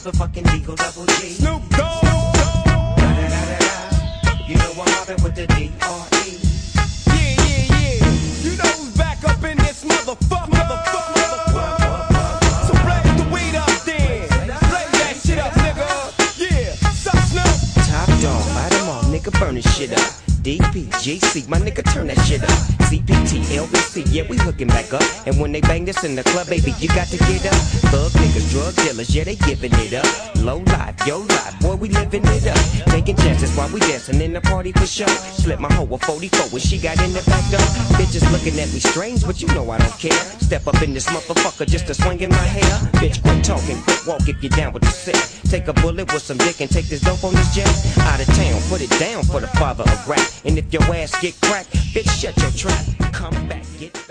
motherfucking Eagle Double G. Snoop Dogg. You know I'm hopping with the D.R.E. Yeah, yeah, yeah. You know who's back up in this motherfucker. So blaze the weed up then. Blaze that shit up, nigga. Yeah, suck Snoop. Top dog, light 'em all, nigga, burn this shit up. DPGC, my nigga, turn that shit up. CPT, LBC, yeah, we hooking back up. And when they bang this in the club, baby, you got to get up. Thug niggas, drug dealers, yeah, they giving it up. Low life, yo life, boy, we living it up. Taking chances while we dancing in the party for show. Slipped my hoe a 44 when she got in the back door. Bitches looking at me strange, but you know I don't care. Step up in this motherfucker just to swing in my hair. Bitch, quit talking, quit walk if you're down with the sick. Take a bullet with some dick and take this dope on this jet. Out of town, put it down for the father of rap. And if your ass get cracked, bitch, shut your trap. Come back, get back.